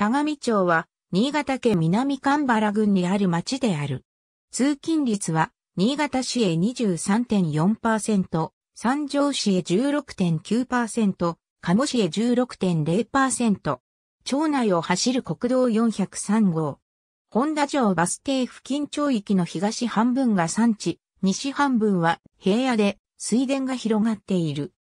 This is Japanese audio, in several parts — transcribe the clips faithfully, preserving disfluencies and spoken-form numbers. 田上町は、新潟県南蒲原郡にある町である。通勤率は、新潟市へ にじゅうさんてんよんパーセント、三条市へ じゅうろくてんきゅうパーセント、加茂市へ じゅうろくてんぜろパーセント。町内を走る国道よんひゃくさんごう。本田城バス停付近町域の東半分が山地、西半分は平野で水田が広がっている。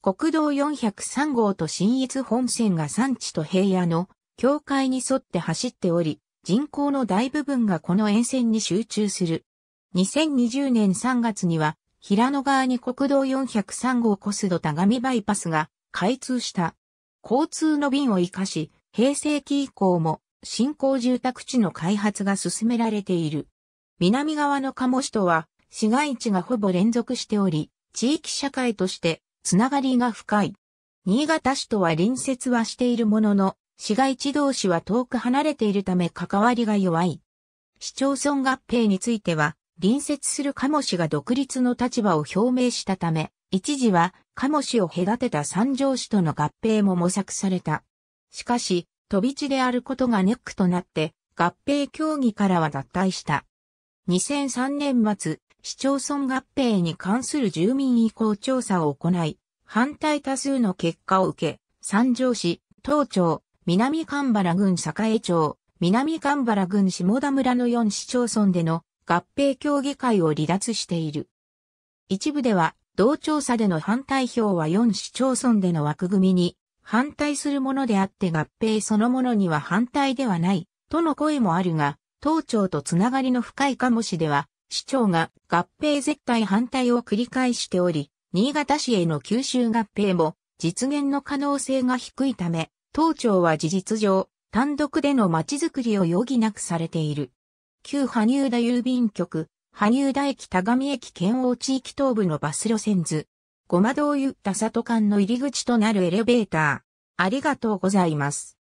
国道よんひゃくさんごうと信越本線が山地と平野の境界に沿って走っており、人口の大部分がこの沿線に集中する。にせんにじゅうねんさんがつには、平野側に国道よんひゃくさんごう小須戸田上バイパスが開通した。交通の便を活かし、平成期以降も新興住宅地の開発が進められている。南側の加茂市とは、市街地がほぼ連続しており、地域社会として、つながりが深い。新潟市とは隣接はしているものの、市街地同士は遠く離れているため関わりが弱い。市町村合併については、隣接する加茂市が独立の立場を表明したため、一時は加茂市を隔てた三条市との合併も模索された。しかし、飛び地であることがネックとなって、合併協議からは脱退した。にせんさんねんまつ、市町村合併に関する住民意向調査を行い、反対多数の結果を受け、三条市、東町、南蒲原郡栄町、南蒲原郡下田村のよん市町村での合併協議会を離脱している。一部では、同調査での反対票はよん市町村での枠組みに反対するものであって合併そのものには反対ではない、との声もあるが、東町とつながりの深い加茂市では、市長が合併絶対反対を繰り返しており、新潟市への吸収合併も実現の可能性が低いため、東町は事実上、単独での街づくりを余儀なくされている。旧羽生田郵便局、羽生田駅田上駅圏央地域東部のバス路線図。ごまどうゆった里間の入り口となるエレベーター。ありがとうございます。